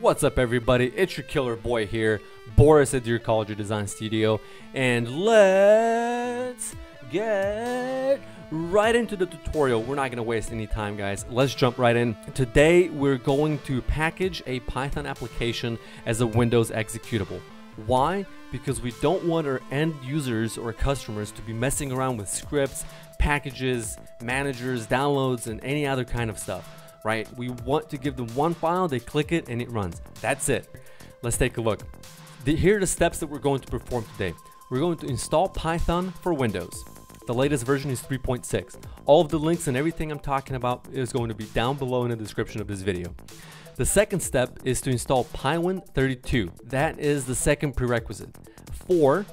What's up everybody, it's your killer boy here, Boris at your Arcology Designs Studio, and let's get right into the tutorial. We're not going to waste any time, guys. Let's jump right in. Today we're going to package a Python application as a Windows executable. Why? Because we don't want our end users or customers to be messing around with scripts, packages, managers, downloads, and any other kind of stuff. Right? We want to give them one file, they click it, and it runs. That's it. Let's take a look. Here are the steps that we're going to perform today. We're going to install Python for Windows. The latest version is 3.6. All of the links and everything I'm talking about is going to be down below in the description of this video. The second step is to install PyWin32. That is the second prerequisite. For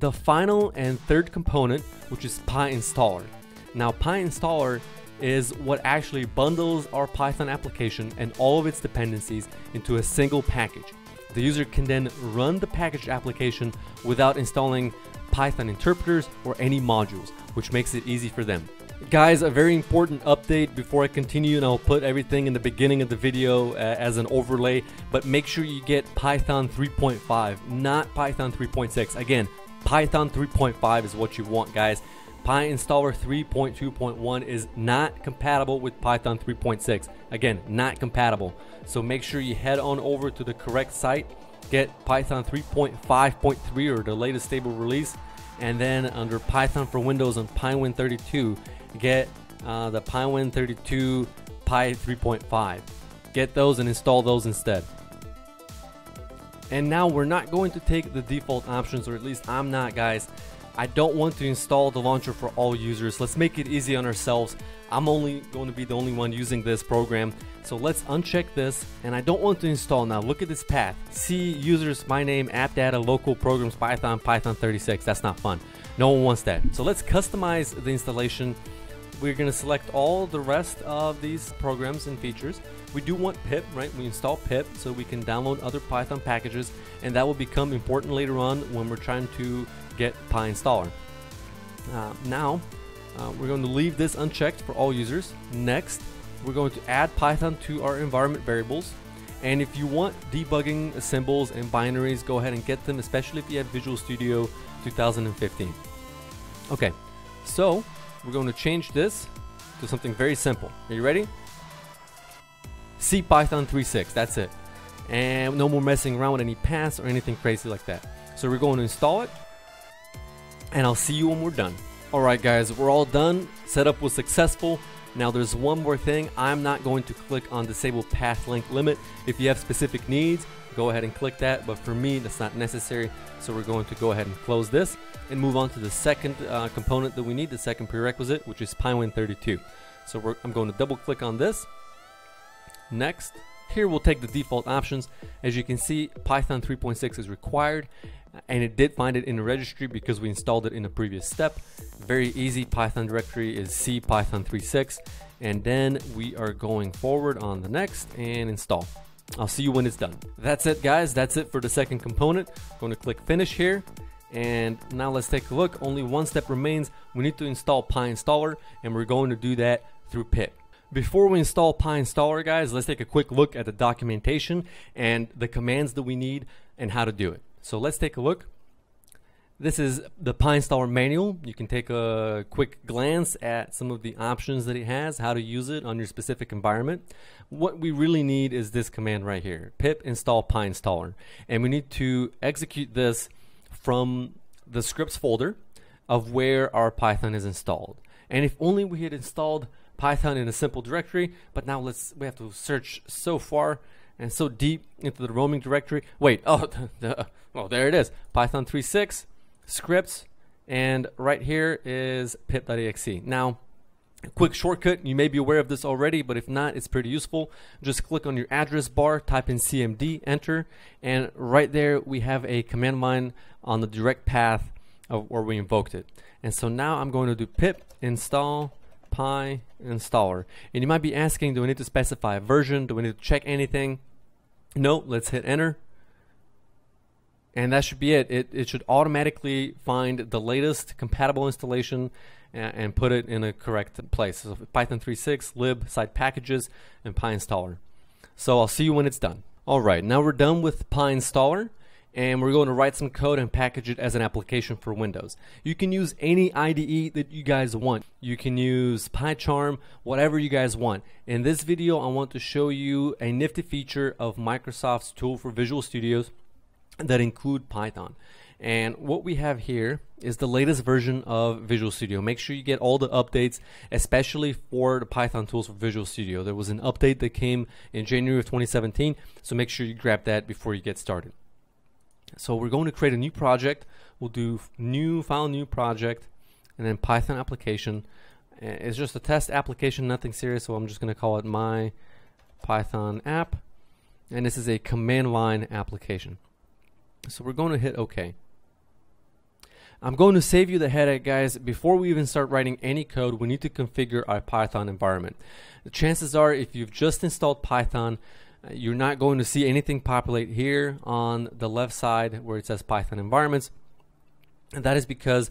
the final and third component, which is PyInstaller. Now, PyInstaller is what actually bundles our Python application and all of its dependencies into a single package. The user can then run the package application without installing Python interpreters or any modules, which makes it easy for them. Guys, a very important update before I continue, and I'll put everything in the beginning of the video as an overlay, but make sure you get Python 3.5, not Python 3.6. Again, Python 3.5 is what you want, guys. PyInstaller 3.2.1 is not compatible with Python 3.6. Again, not compatible. So make sure you head on over to the correct site, get Python 3.5.3 or the latest stable release, and then under Python for Windows on PyWin32, get the PyWin32 Py 3.5. Get those and install those instead. And now we're not going to take the default options, or at least I'm not, guys. I don't want to install the launcher for all users. Let's make it easy on ourselves. I'm only going to be the only one using this program. So let's uncheck this, and I don't want to install now. Look at this path. See users, my name, app data, local programs, Python, Python 36. That's not fun. No one wants that. So let's customize the installation. We're going to select all the rest of these programs and features. We do want pip, right? We install pip so we can download other Python packages, and that will become important later on when we're trying to get PyInstaller. Now we're going to leave this unchecked for all users. Next, we're going to add Python to our environment variables. And if you want debugging symbols and binaries, go ahead and get them, especially if you have Visual Studio 2015. Okay, so we're going to change this to something very simple. Are you ready? CPython 3.6, that's it. And no more messing around with any paths or anything crazy like that. So we're going to install it, and I'll see you when we're done. Alright guys, we're all done. Setup was successful. Now there's one more thing. I'm not going to click on disable path length limit. If you have specific needs, go ahead and click that, but for me that's not necessary. So we're going to go ahead and close this and move on to the second component that we need, the second prerequisite, which is PyWin32. So I'm going to double click on this. Next, here we'll take the default options. As you can see, Python 3.6 is required, and it did find it in the registry because we installed it in a previous step. Very easy. Python directory is CPython 3.6, and then we are going forward on the next and install. I'll see you when it's done. That's it guys, that's it for the second component. I'm going to click finish here, and now let's take a look. Only one step remains. We need to install PyInstaller, and we're going to do that through pip. Before we install PyInstaller, guys, let's take a quick look at the documentation and the commands that we need and how to do it. So let's take a look. This is the PyInstaller manual. You can take a quick glance at some of the options that it has, how to use it on your specific environment. What we really need is this command right here, pip install PyInstaller. And we need to execute this from the scripts folder of where our Python is installed. And if only we had installed Python in a simple directory, but now we have to search so far and so deep into the roaming directory. Wait, oh, well, there it is. Python 3.6, scripts, and right here is pip.exe. Now, a quick shortcut, you may be aware of this already, but if not, it's pretty useful. Just click on your address bar, type in cmd, enter, and right there we have a command line on the direct path of where we invoked it. And so now I'm going to do pip install PyInstaller. And you might be asking, do we need to specify a version? Do we need to check anything? No, let's hit enter. And that should be it. It should automatically find the latest compatible installation and put it in a correct place. So Python 3.6, lib, site packages, and PyInstaller. So I'll see you when it's done. All right, now we're done with PyInstaller, and we're going to write some code and package it as an application for Windows. You can use any IDE that you guys want. You can use PyCharm, whatever you guys want. In this video, I want to show you a nifty feature of Microsoft's tool for Visual Studios that include Python. And what we have here is the latest version of Visual Studio. Make sure you get all the updates, especially for the Python tools for Visual Studio. There was an update that came in January of 2017, so make sure you grab that before you get started. So we're going to create a new project. We'll do new file, new project, and then Python application. It's just a test application, nothing serious, so I'm just going to call it my Python app. And this is a command line application. So we're going to hit OK. I'm going to save you the headache, guys. Before we even start writing any code, we need to configure our Python environment. The chances are, if you've just installed Python, you're not going to see anything populate here on the left side where it says Python environments. And that is because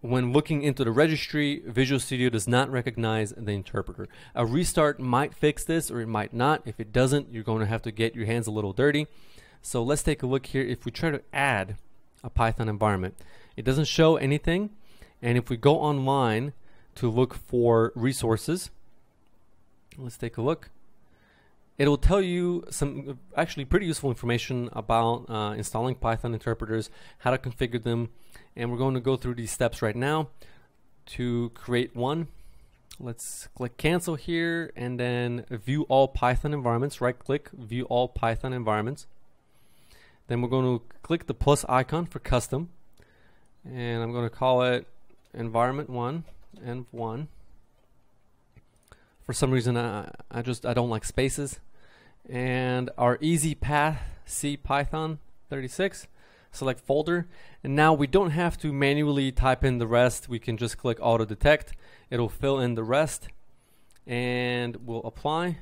when looking into the registry, Visual Studio does not recognize the interpreter. A restart might fix this, or it might not. If it doesn't, you're going to have to get your hands a little dirty. So let's take a look here. If we try to add a Python environment, it doesn't show anything. And if we go online to look for resources, let's take a look. It'll tell you some actually pretty useful information about installing Python interpreters, how to configure them, and we're going to go through these steps right now to create one. Let's click cancel here and then view all Python environments. Right click, view all Python environments. Then we're going to click the plus icon for custom, and I'm going to call it environment 1, env1. For some reason I don't like spaces. And our easy path, CPython 36, select folder, and now we don't have to manually type in the rest. We can just click auto detect. It'll fill in the rest and we'll apply.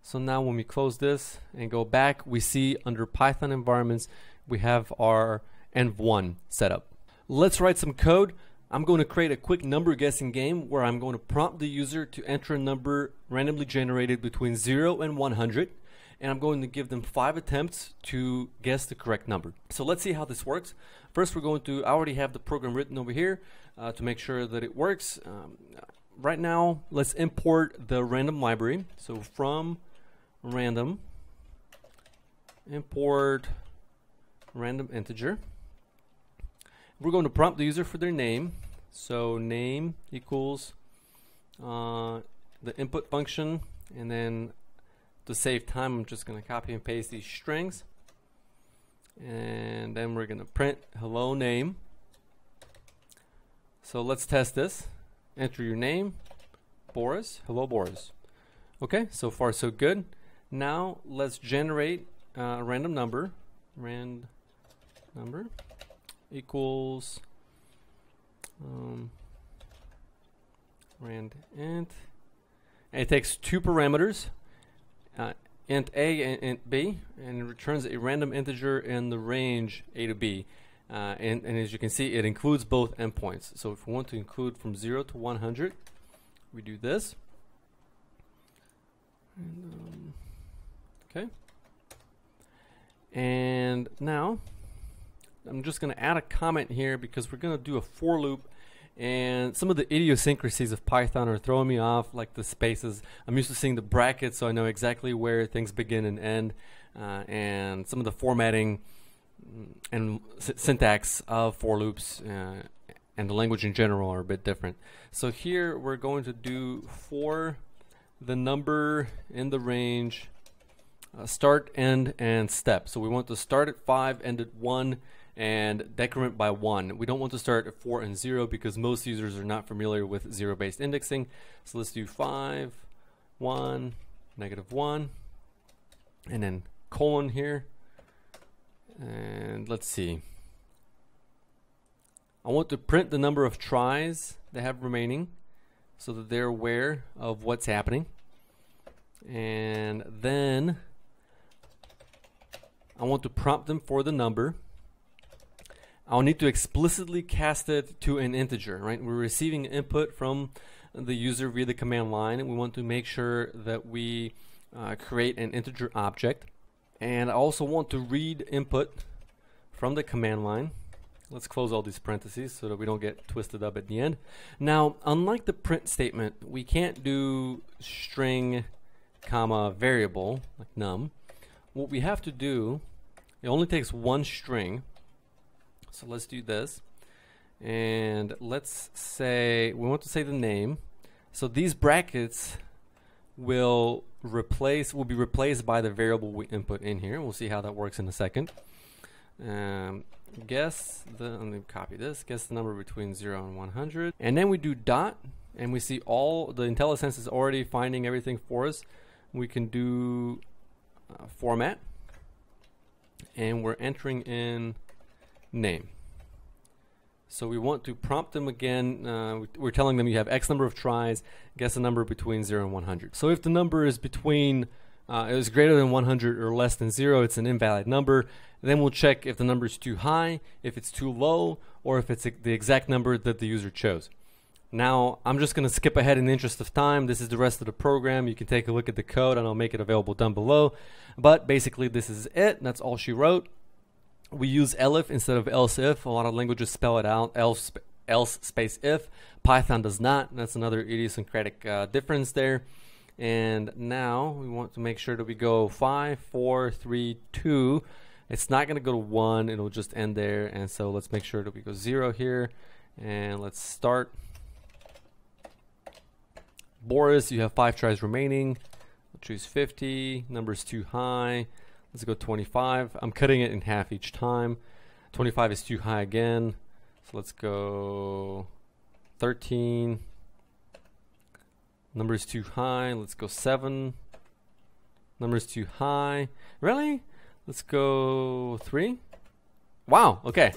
So now when we close this and go back, we see under Python environments we have our env1 setup. Let's write some code. I'm going to create a quick number guessing game where I'm going to prompt the user to enter a number randomly generated between 0 and 100, and I'm going to give them 5 attempts to guess the correct number. So let's see how this works. First, we're going to, I already have the program written over here to make sure that it works. Right now, let's import the random library. So from random, import random integer. We're going to prompt the user for their name. So name equals the input function, and then to save time I'm just going to copy and paste these strings, and then we're going to print hello name. So let's test this. Enter your name, Boris. Hello Boris. Okay, so far so good. Now let's generate a random number. Rand number equals rand int, and it takes two parameters, int a and int b, and it returns a random integer in the range a to b, and as you can see, it includes both endpoints. So if we want to include from 0 to 100, we do this, and, okay, and now I'm just going to add a comment here because we're going to do a for loop, and some of the idiosyncrasies of Python are throwing me off, like the spaces. I'm used to seeing the brackets, so I know exactly where things begin and end, and some of the formatting and syntax of for loops and the language in general are a bit different. So here we're going to do for the number in the range start, end, and step. So we want to start at 5, end at 1, and decrement by 1. We don't want to start at 4 and 0 because most users are not familiar with zero-based indexing. So let's do 5, 1, negative 1, and then colon here. And let's see. I want to print the number of tries they have remaining so that they're aware of what's happening. And then I I want to prompt them for the number. I'll need to explicitly cast it to an integer, right? We're receiving input from the user via the command line, and we want to make sure that we create an integer object. And I also want to read input from the command line. Let's close all these parentheses so that we don't get twisted up at the end. Now, unlike the print statement, we can't do string, comma, variable, like num. What we have to do, it only takes one string. So let's do this, and let's say we want to say the name. So these brackets will be replaced by the variable we input in here. We'll see how that works in a second. I'm gonna copy this. Guess the number between 0 and 100, and then we do dot, and we see all the IntelliSense is already finding everything for us. We can do format, and we're entering in name. So we want to prompt them again. We're telling them you have X number of tries, guess a number between 0 and 100. So if the number is between, is greater than 100 or less than 0, it's an invalid number. Then we'll check if the number is too high, if it's too low, or if it's the exact number that the user chose. Now, I'm just going to skip ahead in the interest of time. This is the rest of the program. You can take a look at the code, and I'll make it available down below. But basically, this is it. That's all she wrote. We use elif instead of else if. A lot of languages spell it out, else space if. Python does not. That's another idiosyncratic difference there. And now we want to make sure that we go 5, 4, 3, 2. It's not going to go to 1. It'll just end there. And so let's make sure that we go 0 here. And let's start. Boris, you have 5 tries remaining. I'll choose 50. Number's too high. Let's go 25. I'm cutting it in half each time. 25 is too high again. So let's go 13. Number is too high. Let's go 7. Number is too high. Really? Let's go 3. Wow, okay.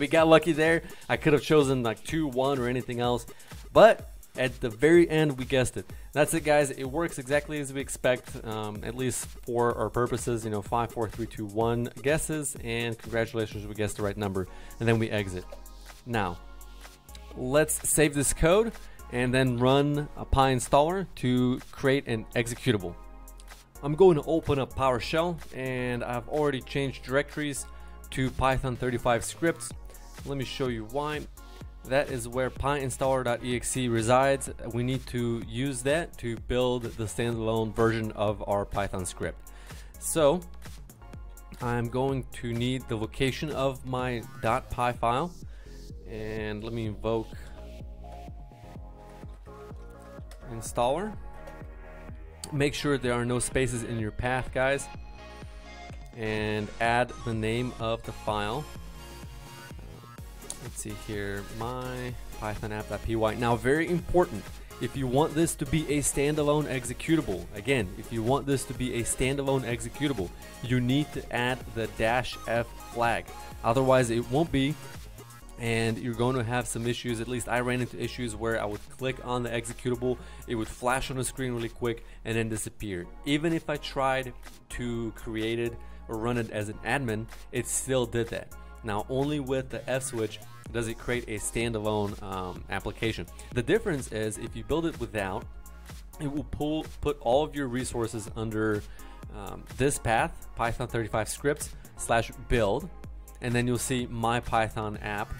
We got lucky there. I could have chosen like 2, 1, or anything else. But at the very end, we guessed it. That's it, guys. It works exactly as we expect, at least for our purposes. You know, 5, 4, 3, 2, 1 guesses, and congratulations, we guessed the right number. And then we exit. Now, let's save this code and then run a PyInstaller to create an executable. I'm going to open up PowerShell, and I've already changed directories to Python 35 scripts. Let me show you why. That is where PyInstaller.exe resides. We need to use that to build the standalone version of our Python script. So I'm going to need the location of my .py file, and let me invoke installer. Make sure there are no spaces in your path, guys, and add the name of the file. Let's see here, my Python app.py. Now, very important, if you want this to be a standalone executable, again, if you want this to be a standalone executable, you need to add the -f flag. Otherwise, it won't be, and you're going to have some issues. At least I ran into issues where I would click on the executable, it would flash on the screen really quick and then disappear. Even if I tried to create it or run it as an admin, it still did that. Now, only with the F switch does it create a standalone application. The difference is, if you build it without, it will put all of your resources under this path, python35scripts/build, and then you'll see my Python app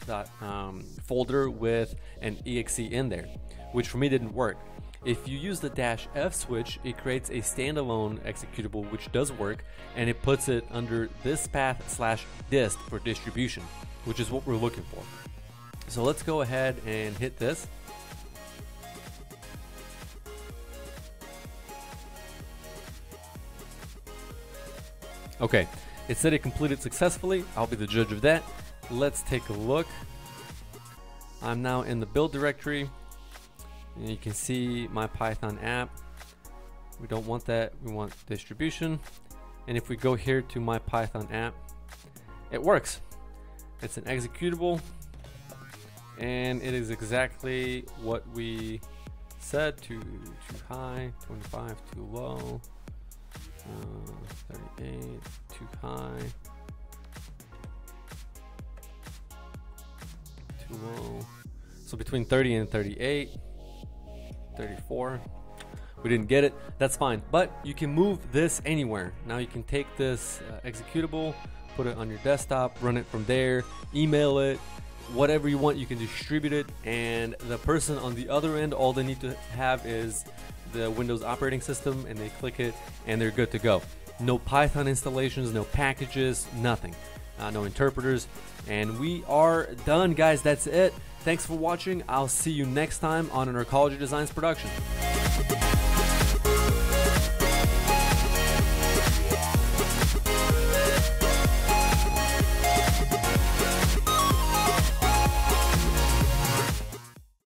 folder with an exe in there, which for me didn't work. If you use the -f switch, it creates a standalone executable, which does work, and it puts it under this path /dist for distribution, which is what we're looking for. So let's go ahead and hit this. Okay, it said it completed successfully. I'll be the judge of that. Let's take a look. I'm now in the build directory. And you can see my Python app. We don't want that, we want distribution. And if we go here to my Python app, it works. It's an executable, and it is exactly what we said. Too high, 25, too low, 38, too high, too low. So between 30 and 38, 34, we didn't get it. That's fine, but you can move this anywhere. Now you can take this executable, put it on your desktop, run it from there, email it, whatever you want. You can distribute it, and the person on the other end, all they need to have is the Windows operating system, and they click it and they're good to go. No Python installations, no packages, nothing, no interpreters, and we are done, guys. That's it. Thanks for watching. I'll see you next time on an Arcology Designs production.